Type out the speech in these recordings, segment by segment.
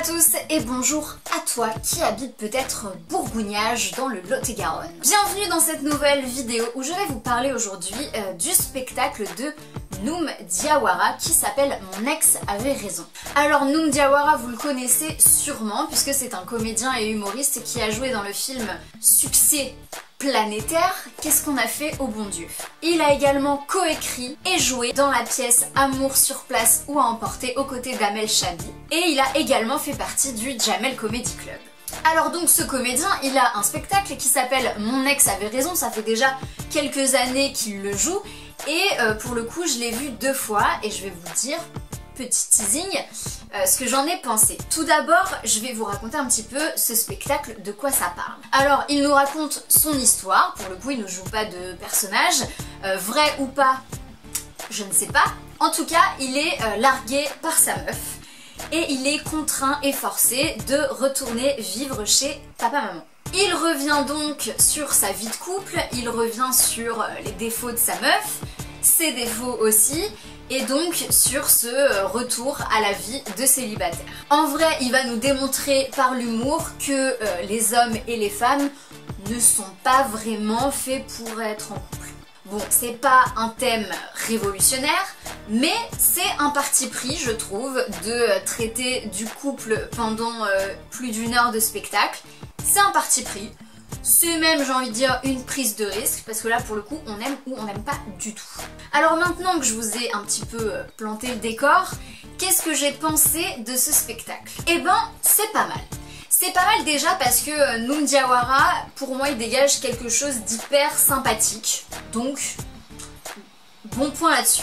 à tous et bonjour à toi qui habite peut-être Bourgognage dans le Lot-et-Garonne. Bienvenue dans cette nouvelle vidéo où je vais vous parler aujourd'hui du spectacle de Noom Diawara qui s'appelle Mon ex avait raison. Alors Noom Diawara, vous le connaissez sûrement puisque c'est un comédien et humoriste qui a joué dans le film Succès Planétaire, qu'est ce qu'on a fait au bon Dieu. Il a également coécrit et joué dans la pièce Amour sur place ou à emporter aux côtés d'Amel Chabi, et il a également fait partie du Jamel Comedy Club. Alors donc ce comédien, il a un spectacle qui s'appelle Mon ex avait raison, ça fait déjà quelques années qu'il le joue, et pour le coup je l'ai vu 2 fois et je vais vous dire, petit teasing, ce que j'en ai pensé. Tout d'abord, je vais vous raconter un petit peu ce spectacle, de quoi ça parle. Alors, il nous raconte son histoire, pour le coup il ne joue pas de personnage, vrai ou pas, je ne sais pas. En tout cas, il est largué par sa meuf et il est contraint et forcé de retourner vivre chez papa-maman. Il revient donc sur sa vie de couple, il revient sur les défauts de sa meuf, ses défauts aussi, et donc sur ce retour à la vie de célibataire. En vrai, il va nous démontrer par l'humour que les hommes et les femmes ne sont pas vraiment faits pour être en couple. Bon, c'est pas un thème révolutionnaire, mais c'est un parti pris, je trouve, de traiter du couple pendant plus d'1 heure de spectacle. C'est un parti pris. C'est même, j'ai envie de dire, une prise de risque, parce que là pour le coup on aime ou on n'aime pas du tout. Alors maintenant que je vous ai un petit peu planté le décor, qu'est-ce que j'ai pensé de ce spectacle? Eh ben c'est pas mal. C'est pas mal déjà parce que Noom Diawara, pour moi, il dégage quelque chose d'hyper sympathique, donc bon point là-dessus.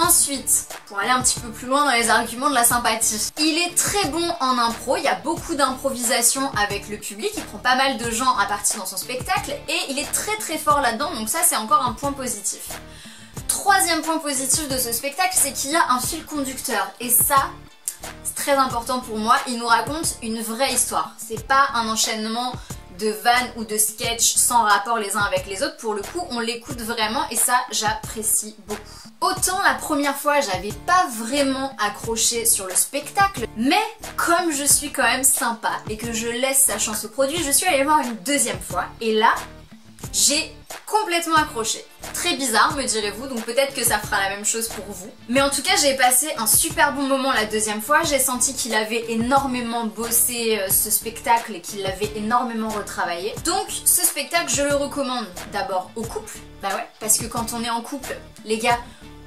Ensuite, pour aller un petit peu plus loin dans les arguments de la sympathie, il est très bon en impro, il y a beaucoup d'improvisation avec le public, il prend pas mal de gens à partie dans son spectacle et il est très très fort là-dedans, donc ça c'est encore un point positif. Troisième point positif de ce spectacle, c'est qu'il y a un fil conducteur et ça c'est très important pour moi, il nous raconte une vraie histoire, c'est pas un enchaînement de vannes ou de sketchs sans rapport les uns avec les autres, pour le coup on l'écoute vraiment et ça j'apprécie beaucoup. Autant la première fois j'avais pas vraiment accroché sur le spectacle, mais comme je suis quand même sympa et que je laisse sa chance au produit, je suis allée voir une 2e fois et là j'ai complètement accroché. Très bizarre me direz-vous, donc peut-être que ça fera la même chose pour vous. Mais en tout cas j'ai passé un super bon moment la 2e fois, j'ai senti qu'il avait énormément bossé ce spectacle et qu'il l'avait énormément retravaillé. Donc ce spectacle je le recommande d'abord au couple, bah ouais, parce que quand on est en couple, les gars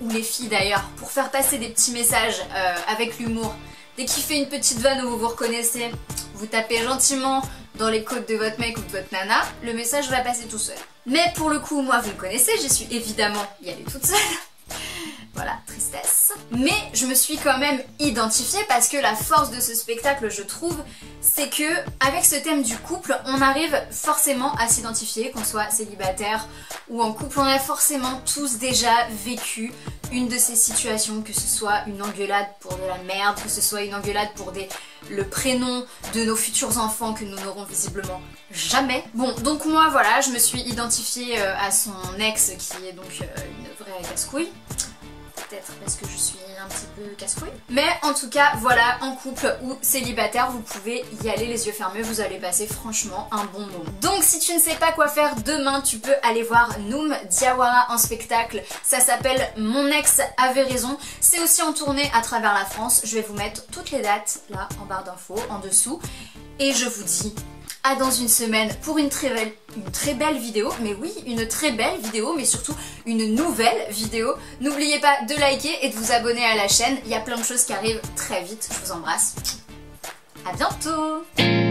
ou les filles d'ailleurs, pour faire passer des petits messages avec l'humour, dès qu'il fait une petite vanne où vous vous reconnaissez, vous tapez gentiment dans les côtes de votre mec ou de votre nana, le message va passer tout seul. Mais pour le coup, moi vous me connaissez, je suis évidemment y allée toute seule. Voilà, tristesse. Mais je me suis quand même identifiée parce que la force de ce spectacle, je trouve, c'est que avec ce thème du couple, on arrive forcément à s'identifier, qu'on soit célibataire ou en couple, on a forcément tous déjà vécu une de ces situations, que ce soit une engueulade pour de la merde, que ce soit une engueulade pour le prénom de nos futurs enfants que nous n'aurons visiblement jamais. Bon, donc moi voilà, je me suis identifiée à son ex qui est donc une vraie casse-couille. Peut-être parce que je suis un petit peu casse-couille. Mais en tout cas, voilà, en couple ou célibataire, vous pouvez y aller les yeux fermés, vous allez passer franchement un bon moment. Donc si tu ne sais pas quoi faire demain, tu peux aller voir Noom Diawara en spectacle. Ça s'appelle Mon ex avait raison. C'est aussi en tournée à travers la France. Je vais vous mettre toutes les dates là en barre d'infos, en dessous. Et je vous dis à dans 1 semaine pour une très belle vidéo, mais oui, une très belle vidéo, mais surtout une nouvelle vidéo. N'oubliez pas de liker et de vous abonner à la chaîne, il y a plein de choses qui arrivent très vite, je vous embrasse, à bientôt!